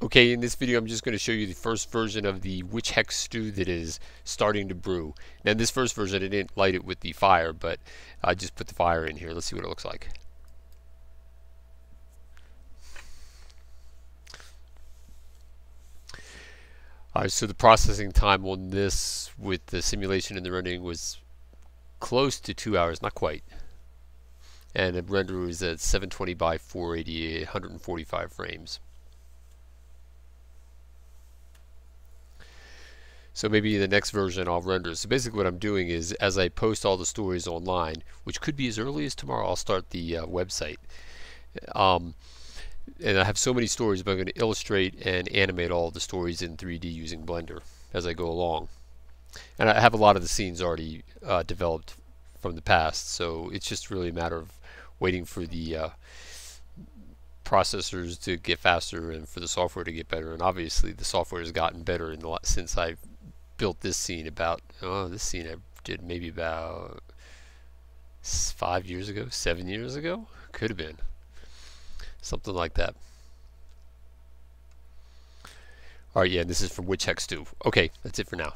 Okay, in this video I'm just going to show you the first version of the Witch Hex Stew that is starting to brew. Now this first version, I didn't light it with the fire, but I just put the fire in here. Let's see what it looks like. Alright, so the processing time on this with the simulation and the rendering was close to 2 hours, not quite. And the render was at 720 by 480, 145 frames. So maybe the next version I'll render. So basically what I'm doing is, as I post all the stories online, which could be as early as tomorrow, I'll start the website. And I have so many stories, but I'm going to illustrate and animate all the stories in 3D using Blender as I go along. And I have a lot of the scenes already developed from the past, so it's just really a matter of waiting for the processors to get faster and for the software to get better. And obviously the software has gotten better in the since I've built this scene about, oh, this scene I did maybe about 5 years ago, 7 years ago, could have been something like that. All right, yeah, this is from Witch Hex Stew. Okay, that's it for now.